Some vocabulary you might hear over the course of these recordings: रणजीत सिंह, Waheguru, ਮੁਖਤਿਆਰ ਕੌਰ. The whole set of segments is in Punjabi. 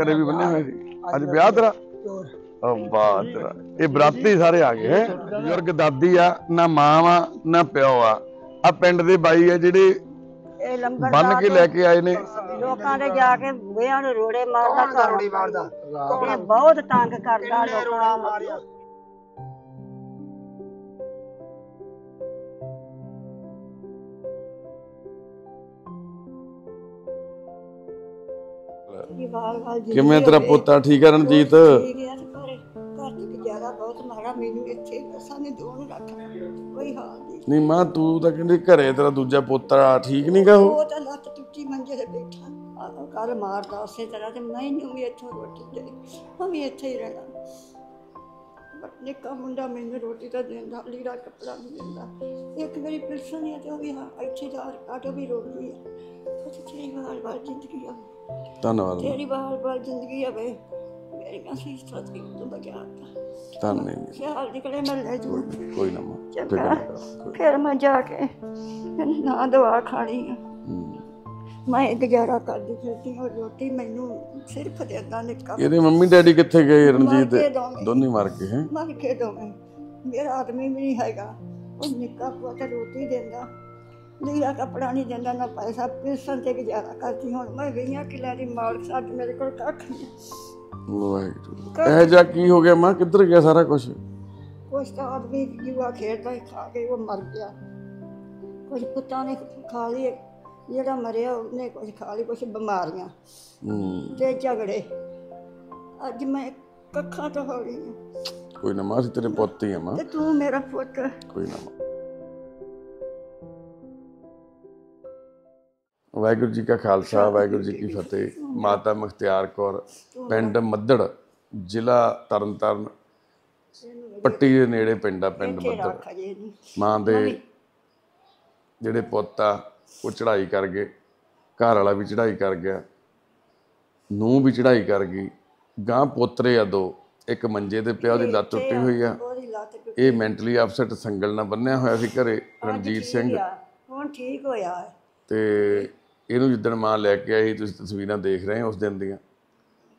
ਘਰੇ ਵੀ ਬੰਨੇ ਹੋਏ ਸੀ। ਅੱਜ ਵਿਆਹ ਤੇਰਾ ਬਾਤ ਤੇਰਾ। ਇਹ ਬਰਾਤੀ ਸਾਰੇ ਆ ਗਏ ਹੈ। ਬਜ਼ੁਰਗ ਦਾਦੀ ਆ, ਨਾ ਮਾਂ ਆ ਨਾ ਪਿਓ ਆ। ਆ ਪਿੰਡ ਦੇ ਬਾਈ ਆ ਜਿਹੜੇ ਬੰਨ ਕੇ ਲੈ ਕੇ ਆਏ ਨੇ। ਲੋਕਾਂ ਦੇ ਜਾ ਕੇ ਵਿਆਹ ਨੂੰ ਰੋੜੇ ਮਾਰਦਾ, ਰੋੜੀ ਮਾਰਦਾ, ਇਹ ਬਹੁਤ ਤੰਗ ਕਰਦਾ ਲੋਕਾਂ ਨੂੰ। ਕਿਵੇਂ ਤੇਰਾ ਪੋਤਾ ਠੀਕ ਹੈ रणजीत? ਨਹੀਂ ਮਾਂ ਤੂੰ ਤਾਂ ਕਹਿੰਦੀ ਘਰੇ ਤੇਰਾ ਦੂਜਾ ਪੋਤਾ ਠੀਕ ਨੀ ਗਾ। ਉਹ ਲੱਤ ਟੁੱਟੀ ਮੰਜੇ ਤੇ ਬੈਠਾ, ਕੱਲ ਮਾਰਦਾ ਉਸੇ ਤਰ੍ਹਾਂ ਤੇ ਮੈਨੂੰ ਵੀ ਇੱਥੋਂ ਰੋਟੀ ਦੇ, ਮੈਂ ਵੀ ਇੱਥੇ ਹੀ ਰਹਿਣਾ। ਨਿੱਕਾ ਮੁੰਡਾ ਮੈਨੂੰ ਰੋਟੀ ਤਾਂ ਦਿੰਦਾ, ਲੀੜਾ ਕੱਪੜਾ ਵੀ ਦਿੰਦਾ। ਇੱਕ ਵਾਰੀ ਪਿਲਸਣ ਹੈ ਤੇ ਉਹ ਵੀ ਇੱਥੇ ਜਾ ਆਟੋ ਵੀ ਰੋਕ ਗਈ। ਤੇਰੀ ਵਾਰ ਵਾਰ ਜ਼ਿੰਦਗੀ ਆ, ਧੰਨਵਾਦ। ਤੇਰੀ ਵਾਰ ਵਾਰ ਜ਼ਿੰਦਗੀ ਆ ਬਈ, ਮੇਰੀ ਕਾਸੀ ਸਤਿ ਤੋਂ ਬਗਿਆ ਧੰਨਵਾਦ। ਖਿਆਲ ਨਿਕਲੇ ਮੈਂ ਲੈ ਜੂ ਕੋਈ ਨਾ ਮਾਂ, ਫਿਰ ਮੈਂ ਜਾ ਕੇ ਨਾ ਦਵਾ ਖਾਣੀ ਆ। ਮੈਂ ਗੁਜ਼ਾਰਾ ਕਰਦੀ ਫਿਰਦੀ, ਹੋਰ ਰੋਟੀ ਮੈਨੂੰ ਸਿਰਫ ਦਿੰਦਾ ਨਿੱਕਾ। ਇਹਦੇ ਮੰਮੀ ਡੈਡੀ ਕਿੱਥੇ ਗਏ रणजीत? ਦੋਨੇ ਮਰ ਗਏ ਹੈ। ਮਰ ਕੇ ਦੋਵੇਂ, ਮੇਰਾ ਆਦਮੀ ਵੀ ਨਹੀਂ ਹੈਗਾ। ਉਹ ਨਿੱਕਾ ਪੁੱਤ ਰੋਟੀ ਦਿੰਦਾ, ਲੀੜਾ ਕੱਪੜਾ ਨਹੀਂ ਦਿੰਦਾ, ਨਾ ਪੈਸਾ। ਪਿਲਸਣ ਤੇ ਗੁਜ਼ਾਰਾ ਕਰਦੀ। ਹੁਣ ਮੈਂ 20 ਕਿੱਲਿਆਂ ਦੀ ਮਾਲਕ, ਅੱਜ ਮੇਰੇ ਕੋਲ ਕੱਖ ਨਹੀਂ। ਵਾਹਿਗੁਰੂ, ਇਹ ਜਾ ਕੀ ਹੋ ਗਿਆ ਮਾਂ? ਕਿੱਧਰ ਗਿਆ ਸਾਰਾ ਕੁਛ? ਕੁਛ ਤਾਂ ਆਦਮੀ ਜੂਆ ਖੇਡਦਾ ਹੀ ਖਾ ਕੇ ਉਹ ਮਰ ਗਿਆ। ਕੁਝ ਪੁੱਤਾਂ ਨੇ ਖਾ ਲਈ, ਜਿਹੜਾ ਮਰਿਆ ਉਹਨੇ ਕੁਛ ਖਾ ਲਈ, ਕੁਛ ਬਿਮਾਰੀਆਂ ਤੇ ਝਗੜੇ। ਅੱਜ ਮੈਂ ਕੱਖਾਂ ਤੋਂ ਹੋ ਗਈ। ਕੋਈ ਨਾ ਮਾਂ, ਅਸੀਂ ਤੇਰੇ ਪੁੱਤ ਹੀ ਆ ਮਾਂ, ਤੂੰ ਮੇਰਾ ਪੁੱਤ। ਕੋਈ ਨਾ ਮਾਂ। ਵਾਹਿਗੁਰੂ ਜੀ ਕਾ ਖਾਲਸਾ, ਵਾਹਿਗੁਰੂ ਜੀ ਕੀ ਫਤਿਹ। ਮਾਤਾ ਮੁਖਤਿਆਰ ਕੌਰ, ਪਿੰਡ ਮੱਧੜ, ਜ਼ਿਲ੍ਹਾ ਤਰਨਤਾਰਨ, ਪੱਟੀ ਦੇ ਨੇੜੇ ਪਿੰਡ ਆ ਪਿੰਡ ਮੱਧੜ। ਮਾਂ ਦੇ ਜਿਹੜੇ ਪੁੱਤ ਆ ਉਹ ਚੜ੍ਹਾਈ ਕਰ ਗਏ। ਘਰ ਵਾਲਾ ਵੀ ਚੜ੍ਹਾਈ ਕਰ ਗਿਆ, ਨੂੰਹ ਵੀ ਚੜ੍ਹਾਈ ਕਰ ਗਈ। ਗਾਂ ਪੋਤਰੇ ਆ ਦੋ, ਇੱਕ ਮੰਜੇ ਤੇ ਪਿਆ, ਉਹਦੀ ਲੱਤ ਟੁੱਟੀ ਹੋਈ ਆ। ਇਹ ਮੈਂਟਲੀ ਅਪਸੈਟ, ਸੰਗਲ ਨਾਲ ਬੰਨਿਆ ਹੋਇਆ ਸੀ ਘਰੇ रणजीत सिंह। ਹੁਣ ਠੀਕ ਹੋਇਆ ਤੇ ਇਹਨੂੰ ਜਿੱਦਣ ਮਾਂ ਲੈ ਕੇ ਆਈ, ਤੁਸੀਂ ਤਸਵੀਰਾਂ ਦੇਖ ਰਹੇ ਹੋ ਉਸ ਦਿਨ ਦੀਆਂ,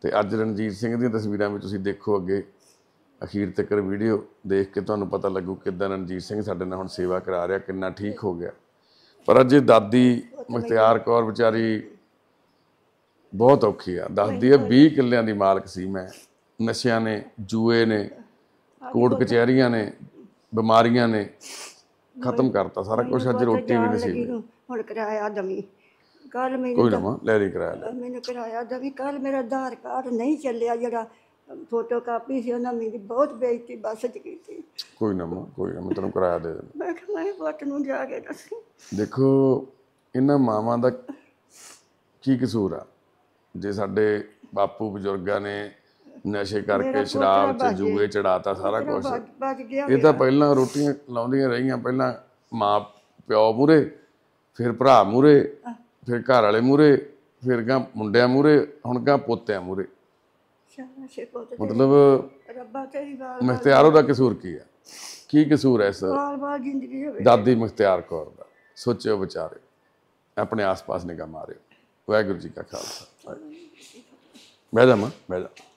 ਤੇ ਅੱਜ रणजीत सिंह ਦੀਆਂ ਤਸਵੀਰਾਂ ਵੀ ਤੁਸੀਂ ਦੇਖੋ। ਅੱਗੇ ਅਖੀਰ ਤੱਕ ਵੀਡੀਓ ਦੇਖ ਕੇ ਤੁਹਾਨੂੰ ਪਤਾ ਲੱਗੂ ਕਿੱਦਾਂ रणजीत सिंह ਸਾਡੇ ਨਾਲ ਹੁਣ ਸੇਵਾ ਕਰਾ ਰਿਹਾ, ਕਿੰਨਾ ਠੀਕ ਹੋ ਗਿਆ। ਪਰ ਅੱਜ ਦਾਦੀ ਮੁਖਤਿਆਰ ਕੌਰ ਵਿਚਾਰੀ ਬਹੁਤ ਔਖੀ ਆ। ਦੱਸਦੀ ਆ 20 ਕਿੱਲਿਆਂ ਦੀ ਮਾਲਕ ਸੀ ਮੈਂ। ਨਸ਼ਿਆਂ ਨੇ, ਜੂਏ ਨੇ, ਕੋਰਟ ਕਚਹਿਰੀਆਂ ਨੇ, ਬਿਮਾਰੀਆਂ ਨੇ ਖਤਮ ਕਰਤਾ ਸਾਰਾ ਕੁਝ। ਅੱਜ ਰੋਟੀ ਵੀ ਨਹੀਂ ਸੀ। ਹੁਣ ਕਿਰਾਇਆ ਦਵੀ, ਕੱਲ ਮੈਨੂੰ ਕੋਈ ਨਾ ਲੈ ਲਈ ਕਿਰਾਇਆ, ਮੈਨੂੰ ਕਿਰਾਇਆ ਦਵੀ। ਕੱਲ ਮੇਰਾ ਆਧਾਰ ਕਾਰਡ ਨਹੀਂ ਚੱਲਿਆ, ਜਿਹੜਾ ਫੋਟੋ ਕਾਪੀ ਸੀ ਉਹਨਾਂ ਮੇਰੀ ਬਹੁਤ ਬੇਇੱਜ਼ਤੀ ਬੱਸ 'ਚ ਕੀਤੀ। ਕੋਈ ਨਾ ਮਾਂ, ਕੋਈ ਨਾ, ਮੈਂ ਤੈਨੂੰ ਕਿਰਾਇਆ ਦੇ ਦਿੰਦਾ। ਮੈਂ ਕਿਹਾ ਮੈਂ ਪੁੱਤ ਨੂੰ ਜਾ ਕੇ ਦੱਸੀ। ਦੇਖੋ ਇਹਨਾਂ ਮਾਵਾਂ ਦਾ ਕੀ ਕਸੂਰ ਆ? ਜੇ ਸਾਡੇ ਬਾਪੂ ਬਜ਼ੁਰਗਾਂ ਨੇ ਨਸ਼ੇ ਕਰਕੇ, ਸ਼ਰਾਬ 'ਚ ਜੂਏ ਚੜਾਤਾ ਸਾਰਾ ਕੁਛ, ਇਹ ਤਾਂ ਪਹਿਲਾਂ ਰੋਟੀਆਂ ਲਾਉਂਦੀਆਂ ਰਹੀਆਂ। ਪਹਿਲਾਂ ਮਾਂ ਪਿਓ ਮੂਹਰੇ, ਫਿਰ ਭਰਾ ਮੂਹਰੇ, ਫਿਰ ਘਰ ਵਾਲੇ ਮੂਹਰੇ, ਫਿਰ ਗਾਂ ਮੁੰਡਿਆਂ ਮੂਹਰੇ, ਹੁਣ ਗਾਂ ਪੋਤਿਆਂ ਮੂਹਰੇ। ਮਤਲਬ ਮੁਖਤਿਆਰ ਦਾ ਕਸੂਰ ਕੀ ਆ? ਕੀ ਕਸੂਰ ਐ ਸਰ ਦਾਦੀ ਮੁਖਤਿਆਰ ਕੌਰ ਦਾ? ਸੋਚਿਓ ਵਿਚਾਰਿਓ, ਆਪਣੇ ਆਸ ਪਾਸ ਨਿਗਾਹ ਮਾਰਿਓ। ਵਾਹਿਗੁਰੂ ਜੀ ਕਾ ਖਾਲਸਾ। ਬਹਿ ਜਾ ਮਾਂ, ਬਹਿ ਜਾ।